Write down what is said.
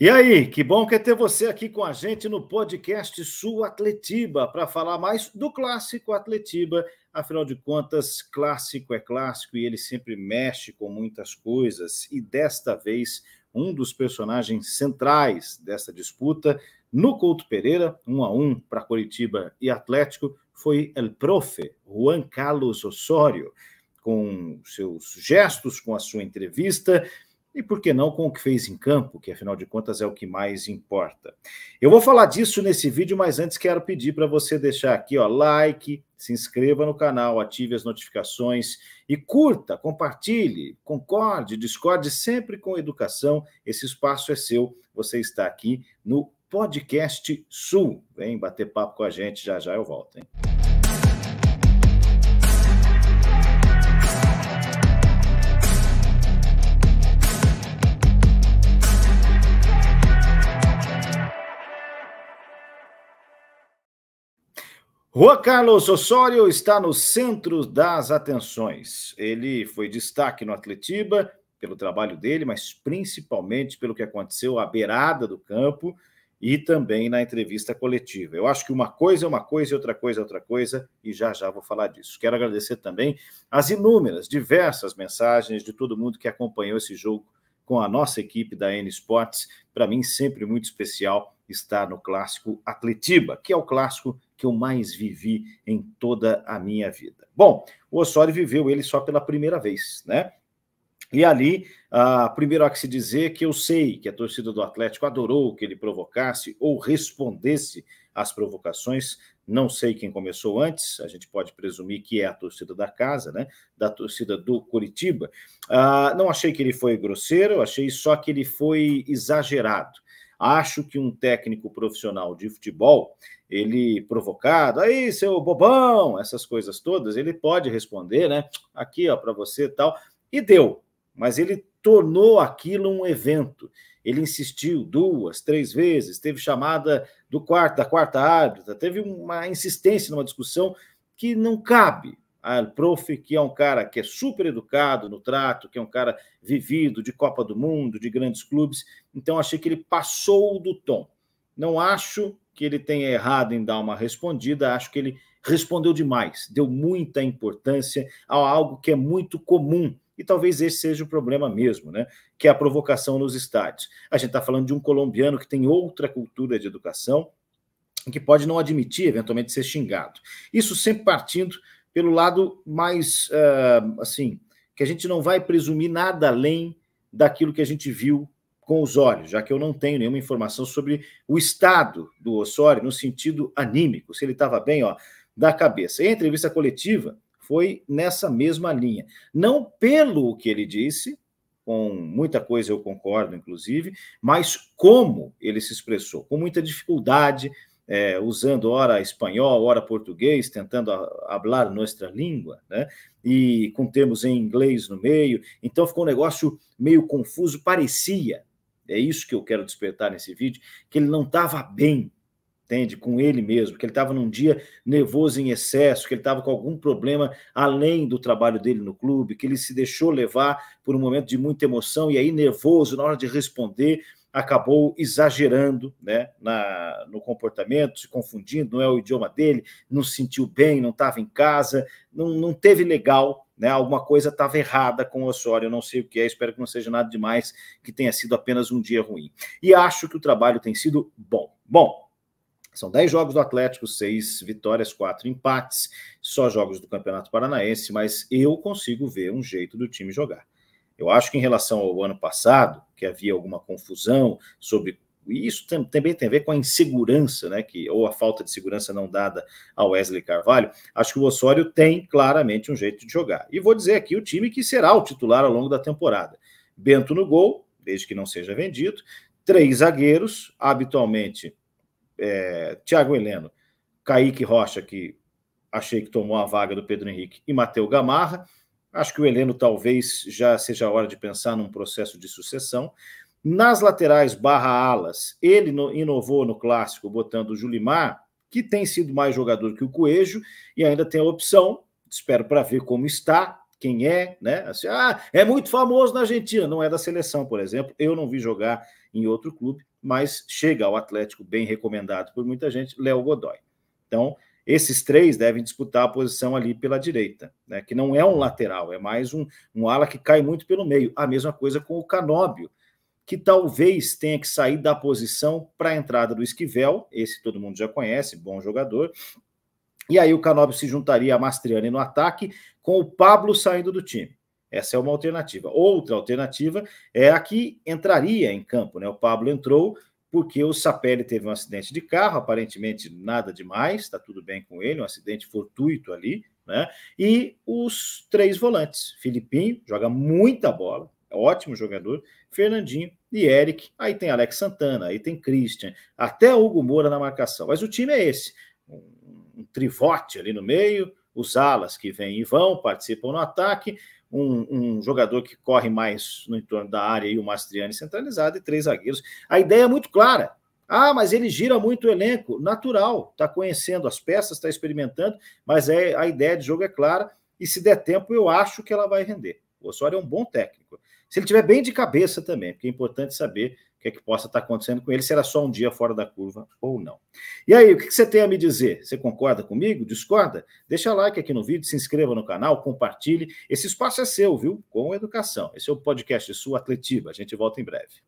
E aí, que bom que é ter você aqui com a gente no podcast Sul Atletiba, para falar mais do clássico Atletiba. Afinal de contas, clássico é clássico e ele sempre mexe com muitas coisas. E desta vez, um dos personagens centrais dessa disputa, no Couto Pereira, 1-1 para Coritiba e Atlético, foi el profe Juan Carlos Osório, com seus gestos, com a sua entrevista. E por que não com o que fez em campo, que afinal de contas é o que mais importa. Eu vou falar disso nesse vídeo, mas antes quero pedir para você deixar aqui, ó, like, se inscreva no canal, ative as notificações e curta, compartilhe, concorde, discorde sempre com educação. Esse espaço é seu, você está aqui no Podcast Sul. Vem bater papo com a gente, já já eu volto, hein? Juan Carlos Osório está no centro das atenções. Ele foi destaque no Atletiba pelo trabalho dele, mas principalmente pelo que aconteceu à beirada do campo e também na entrevista coletiva. Eu acho que uma coisa é uma coisa e outra coisa é outra coisa, e já já vou falar disso. Quero agradecer também as inúmeras, diversas mensagens de todo mundo que acompanhou esse jogo com a nossa equipe da N Sports. Para mim, sempre muito especial estar no clássico Atletiba, que é o clássico que eu mais vivi em toda a minha vida. Bom, o Osório viveu ele só pela primeira vez, né? E ali, primeiro há que se dizer que eu sei que a torcida do Atlético adorou que ele provocasse ou respondesse às provocações. Não sei quem começou antes, a gente pode presumir que é a torcida da casa, né? Da torcida do Coritiba. Não achei que ele foi grosseiro, achei só que ele foi exagerado. Acho que um técnico profissional de futebol, ele provocado, aí seu bobão, essas coisas todas, ele pode responder, né? Aqui, ó, para você e tal. E deu, mas ele tornou aquilo um evento. Ele insistiu 2, 3 vezes, teve chamada do quarto, da quarta árbitra, teve uma insistência numa discussão que não cabe. O prof, que é um cara que é super educado no trato, que é um cara vivido de Copa do Mundo, de grandes clubes, então achei que ele passou do tom. Não acho que ele tenha errado em dar uma respondida, acho que ele respondeu demais, deu muita importância a algo que é muito comum, e talvez esse seja o problema mesmo, né? Que é a provocação nos estádios. A gente está falando de um colombiano que tem outra cultura de educação, que pode não admitir, eventualmente, ser xingado. Isso sempre partindo pelo lado mais, assim, que a gente não vai presumir nada além daquilo que a gente viu com os olhos, já que eu não tenho nenhuma informação sobre o estado do Osório no sentido anímico, se ele estava bem, ó, da cabeça. E a entrevista coletiva foi nessa mesma linha. Não pelo que ele disse, com muita coisa eu concordo, inclusive, mas como ele se expressou, com muita dificuldade, usando ora espanhol, ora português, tentando falar nossa língua, né? E com termos em inglês no meio, então ficou um negócio meio confuso, parecia, é isso que eu quero despertar nesse vídeo, que ele não estava bem, entende? Com ele mesmo, que ele estava num dia nervoso em excesso, que ele estava com algum problema além do trabalho dele no clube, que ele se deixou levar por um momento de muita emoção e aí nervoso na hora de responder, acabou exagerando, né, no comportamento, se confundindo, não é o idioma dele, não se sentiu bem, não estava em casa, não teve legal, né, alguma coisa estava errada com o Osório, eu não sei o que é, espero que não seja nada demais, que tenha sido apenas um dia ruim. E acho que o trabalho tem sido bom. Bom, são 10 jogos do Atlético, 6 vitórias, 4 empates, só jogos do Campeonato Paranaense, mas eu consigo ver um jeito do time jogar. Eu acho que em relação ao ano passado, que havia alguma confusão sobre isso, também tem a ver com a insegurança, né, ou a falta de segurança não dada ao Wesley Carvalho, acho que o Osório tem claramente um jeito de jogar. E vou dizer aqui o time que será o titular ao longo da temporada. Bento no gol, desde que não seja vendido, 3 zagueiros, habitualmente Thiago Heleno, Kaique Rocha, que achei que tomou a vaga do Pedro Henrique, e Matheus Gamarra. Acho que o Heleno talvez já seja a hora de pensar num processo de sucessão. Nas laterais / alas, ele inovou no clássico, botando o Julimar, que tem sido mais jogador que o Coelho, e ainda tem a opção, espero para ver como está, quem é, né? Assim, ah, é muito famoso na Argentina, não é da seleção, por exemplo. Eu não vi jogar em outro clube, mas chega ao Atlético, bem recomendado por muita gente, Léo Godoy. Então, esses três devem disputar a posição ali pela direita, né? Que não é um lateral, é mais um ala que cai muito pelo meio. A mesma coisa com o Canóbio, que talvez tenha que sair da posição para a entrada do Esquivel, esse todo mundo já conhece, bom jogador. E aí o Canóbio se juntaria a Mastriani no ataque, com o Pablo saindo do time. Essa é uma alternativa. Outra alternativa é a que entraria em campo, né? O Pablo entrou porque o Sapelli teve um acidente de carro, aparentemente nada demais, está tudo bem com ele, um acidente fortuito ali, né? E os três volantes, Filipinho, joga muita bola, ótimo jogador, Fernandinho e Eric, aí tem Alex Santana, aí tem Christian, até Hugo Moura na marcação, mas o time é esse, um trivote ali no meio, os alas que vêm e vão, participam no ataque, um jogador que corre mais no entorno da área e o Mastriani centralizado e três zagueiros. A ideia é muito clara. Ah, mas ele gira muito o elenco. Natural, está conhecendo as peças, está experimentando, mas a ideia de jogo é clara e se der tempo eu acho que ela vai render. O Osório é um bom técnico. Se ele tiver bem de cabeça também, porque é importante saber o que é que possa estar acontecendo com ele, se era só um dia fora da curva ou não. E aí, o que você tem a me dizer? Você concorda comigo? Discorda? Deixa like aqui no vídeo, se inscreva no canal, compartilhe. Esse espaço é seu, viu? Com educação. Esse é o Podcast Sul Atletiba. A gente volta em breve.